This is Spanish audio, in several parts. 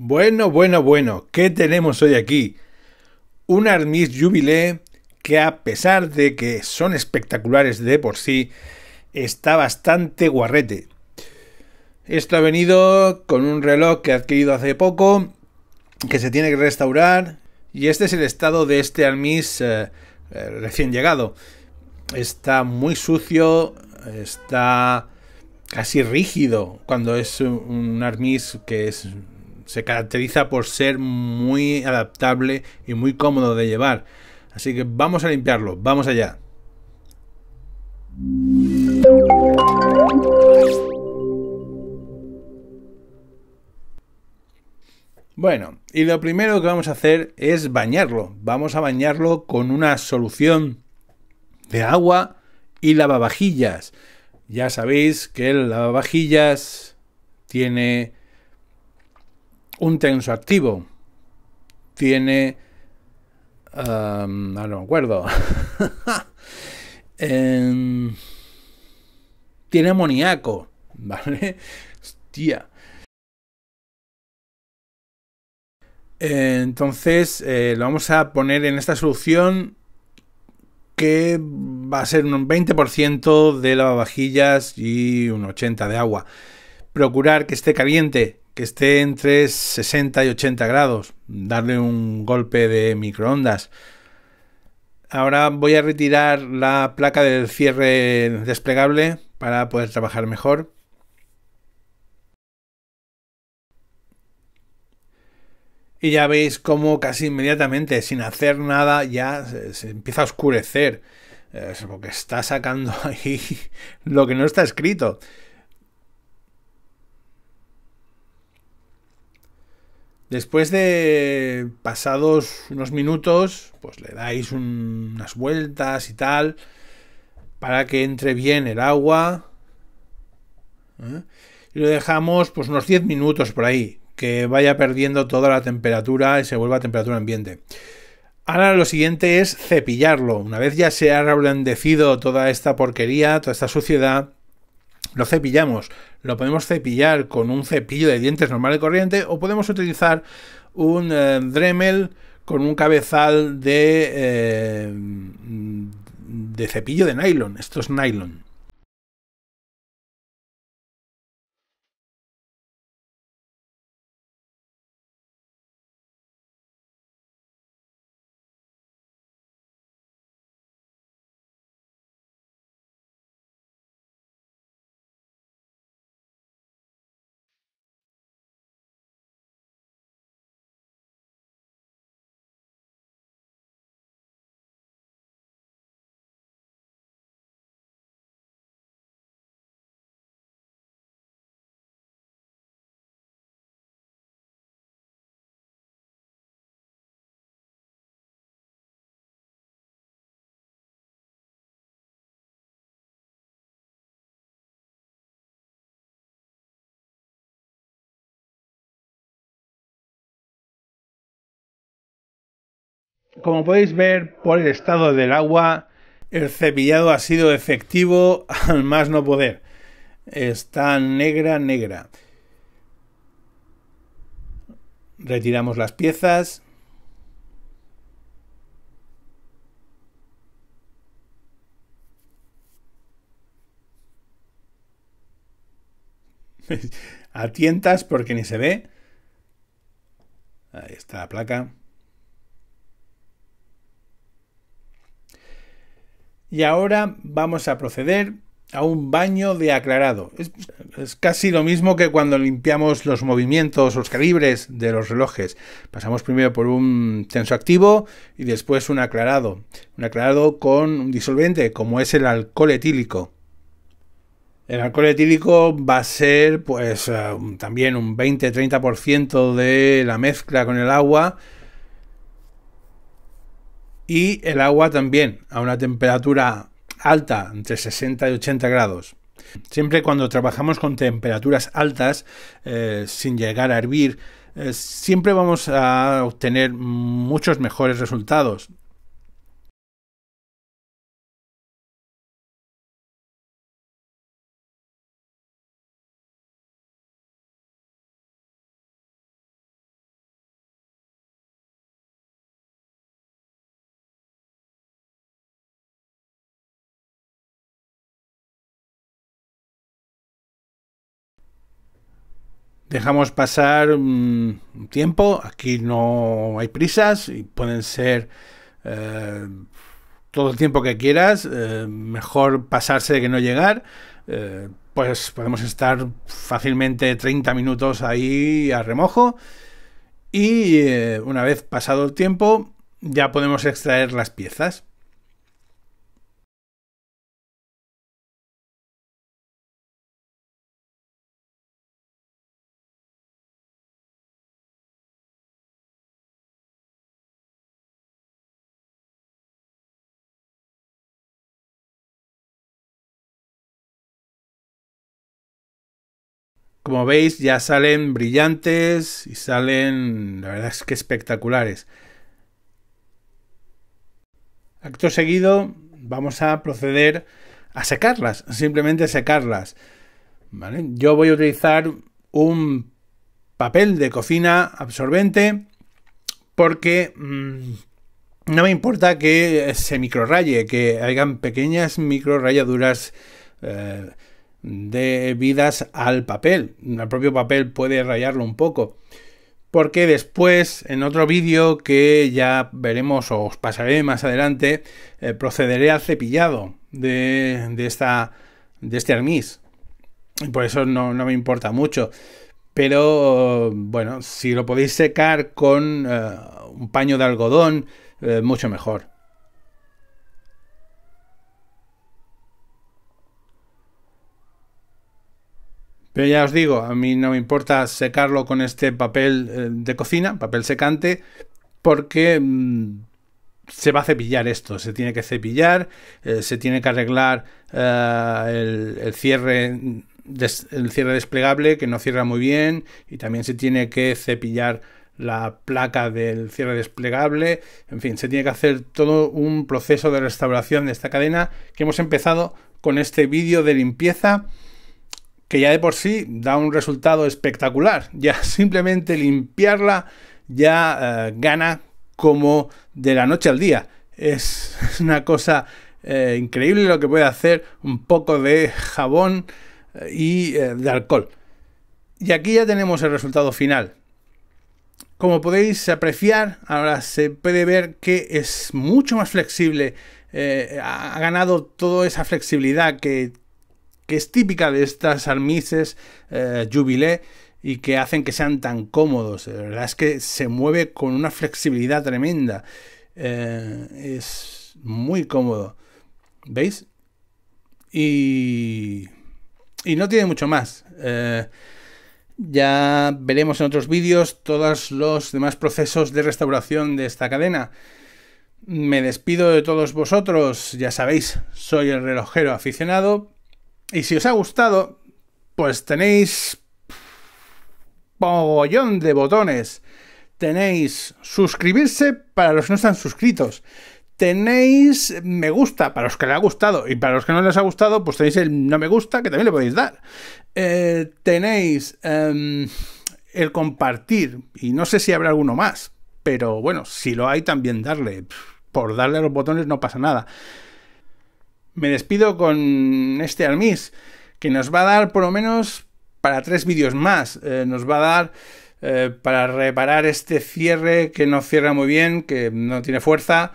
Bueno, ¿qué tenemos hoy aquí? Un Armis Jubilee que, a pesar de que son espectaculares de por sí, está bastante guarrete. Esto ha venido con un reloj que he adquirido hace poco, que se tiene que restaurar, y este es el estado de este Armis recién llegado. Está muy sucio, está casi rígido, cuando es un Armis que es... se caracteriza por ser muy adaptable y muy cómodo de llevar. Así que vamos a limpiarlo. Vamos allá. Bueno, y lo primero que vamos a hacer es bañarlo. Vamos a bañarlo con una solución de agua y lavavajillas. Ya sabéis que el lavavajillas tiene... un tenso activo, tiene... no me acuerdo. Tiene amoníaco, ¿vale? Hostia. Entonces lo vamos a poner en esta solución que va a ser un 20% de lavavajillas y un 80% de agua. Procurar que esté caliente, que esté entre 60 y 80 grados, darle un golpe de microondas. Ahora voy a retirar la placa del cierre desplegable para poder trabajar mejor. Y ya veis cómo casi inmediatamente, sin hacer nada, ya se empieza a oscurecer. Es porque está sacando ahí lo que no está escrito. Después de pasados unos minutos, pues le dais unas vueltas y tal, para que entre bien el agua. Y lo dejamos pues unos 10 minutos por ahí, que vaya perdiendo toda la temperatura y se vuelva a temperatura ambiente. Ahora lo siguiente es cepillarlo. Una vez ya se ha reblandecido toda esta porquería, toda esta suciedad, lo cepillamos. Lo podemos cepillar con un cepillo de dientes normal y corriente, o podemos utilizar un Dremel con un cabezal de cepillo de nylon. Esto es nylon. Como podéis ver por el estado del agua, el cepillado ha sido efectivo al más no poder. Está negra. Retiramos las piezas. A tientas porque ni se ve. Ahí está la placa. Y ahora vamos a proceder a un baño de aclarado. Es casi lo mismo que cuando limpiamos los movimientos, los calibres de los relojes. Pasamos primero por un tenso activo y después un aclarado. Un aclarado con un disolvente, como es el alcohol etílico. El alcohol etílico va a ser pues también un 20-30% de la mezcla con el agua. Y el agua también, a una temperatura alta, entre 60 y 80 grados. Siempre cuando trabajamos con temperaturas altas, sin llegar a hervir, siempre vamos a obtener muchos mejores resultados. Dejamos pasar un tiempo, aquí no hay prisas y pueden ser todo el tiempo que quieras, mejor pasarse que no llegar, pues podemos estar fácilmente 30 minutos ahí a remojo y una vez pasado el tiempo ya podemos extraer las piezas. Como veis, ya salen brillantes y salen, la verdad es que espectaculares. Acto seguido vamos a proceder a secarlas, simplemente secarlas, ¿vale? Yo voy a utilizar un papel de cocina absorbente porque no me importa que se microrraye, que hagan pequeñas microrayaduras debidas al papel. El propio papel puede rayarlo un poco, porque después en otro vídeo que ya veremos o os pasaré más adelante, procederé al cepillado de este arnís, y por eso no me importa mucho. Pero bueno, si lo podéis secar con un paño de algodón, mucho mejor. Pero ya os digo, a mí no me importa secarlo con este papel de cocina, papel secante, porque se va a cepillar esto, se tiene que cepillar, se tiene que arreglar el cierre desplegable, que no cierra muy bien, y también se tiene que cepillar la placa del cierre desplegable. En fin, se tiene que hacer todo un proceso de restauración de esta cadena que hemos empezado con este vídeo de limpieza, que ya de por sí da un resultado espectacular. Ya simplemente limpiarla ya gana como de la noche al día. Es una cosa increíble lo que puede hacer un poco de jabón y de alcohol. Y aquí ya tenemos el resultado final. Como podéis apreciar, ahora se puede ver que es mucho más flexible. Ha ganado toda esa flexibilidad que es típica de estas armises Jubilé y que hacen que sean tan cómodos. La verdad es que se mueve con una flexibilidad tremenda. Es muy cómodo. ¿Veis? Y no tiene mucho más. Ya veremos en otros vídeos todos los demás procesos de restauración de esta cadena. Me despido de todos vosotros. Ya sabéis, soy el relojero aficionado. Y si os ha gustado, pues tenéis mogollón de botones. Tenéis suscribirse para los que no están suscritos. Tenéis me gusta para los que les ha gustado. Y para los que no les ha gustado, pues tenéis el no me gusta, que también le podéis dar. Tenéis el compartir. Y no sé si habrá alguno más. Pero bueno, si lo hay, también darle. Por darle a los botones no pasa nada. Me despido con este arnís, que nos va a dar por lo menos para 3 vídeos más. Nos va a dar para reparar este cierre que no cierra muy bien, que no tiene fuerza,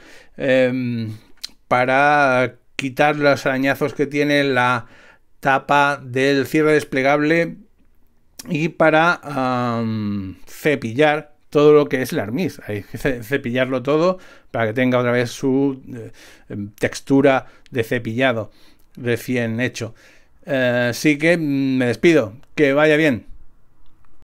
para quitar los arañazos que tiene la tapa del cierre desplegable y para cepillar todo lo que es el arnís. Hay que cepillarlo todo para que tenga otra vez su textura de cepillado recién hecho. Así que me despido. Que vaya bien.